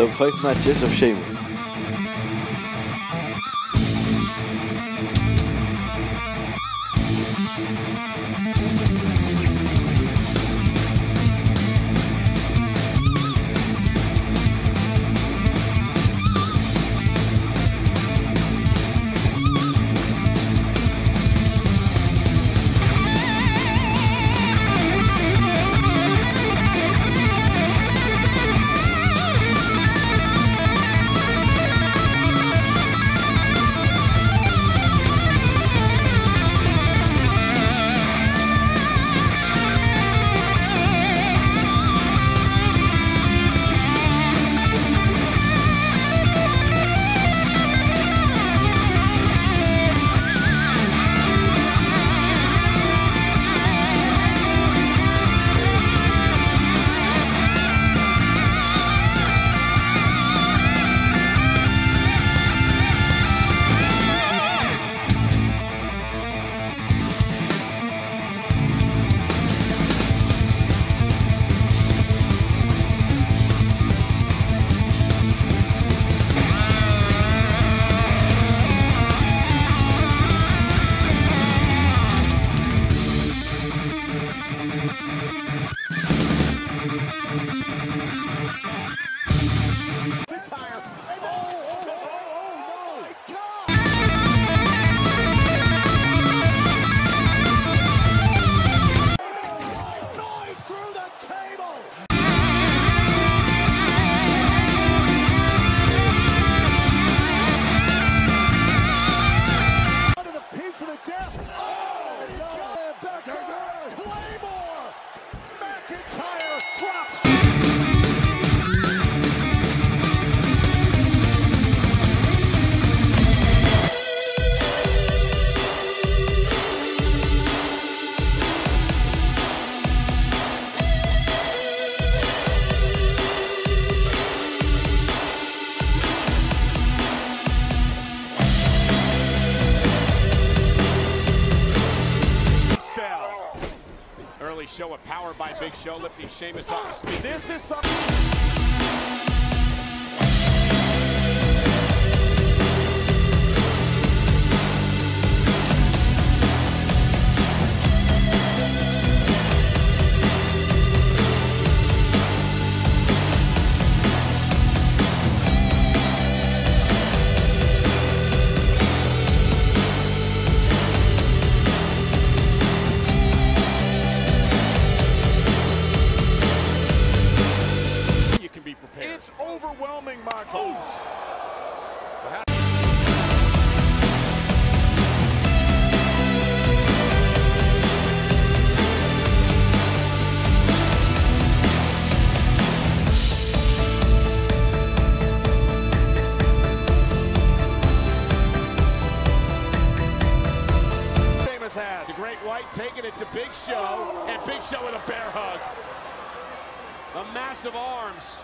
the 5 matches of Sheamus. Show of power by Big Show, lifting Sheamus off his feet. This is something... It's overwhelming, Michael. Sheamus has the Great White taking it to Big Show, and Big Show with a bear hug. The massive arms.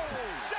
Oh!